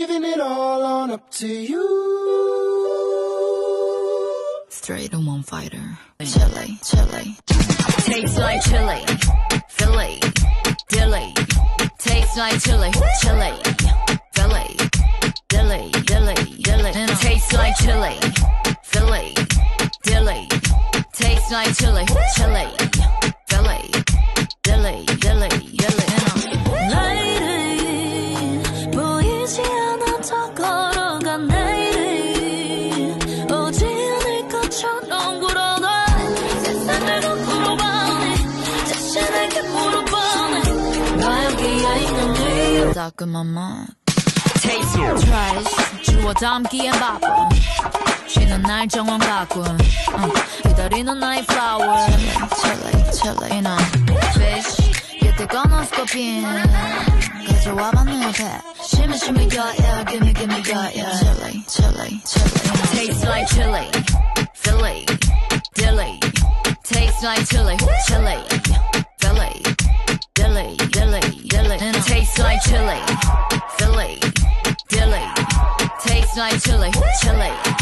giving it all on up to you. Straight on one fighter. Chili, chili. Tastes like chili. Philly, dilly. Tastes like chili. Chili, Philly, dilly, dilly, dilly. Tastes like chili. Philly, dilly. Tastes like chili. Chili, Philly, dilly, dilly, dilly. Stuck in my mind. Taste, tries, 주워 담기엔 바빠. 쉬는 날 정원 가꾼. 기다리는 나의 flower. Chili, chili, you know. Fish, you're the gun on scorpion. 가져와봐 내 옆에. Shimmy, shimmy, yeah, yeah. Gimme, gimme, yeah, yeah. Chili, chili, chili. Taste like chili. Philly, dilly. Taste like chili. Chili, Philly, dilly, dilly, dilly. Tastes like chili, Philly, dilly. Tastes like chili, chili.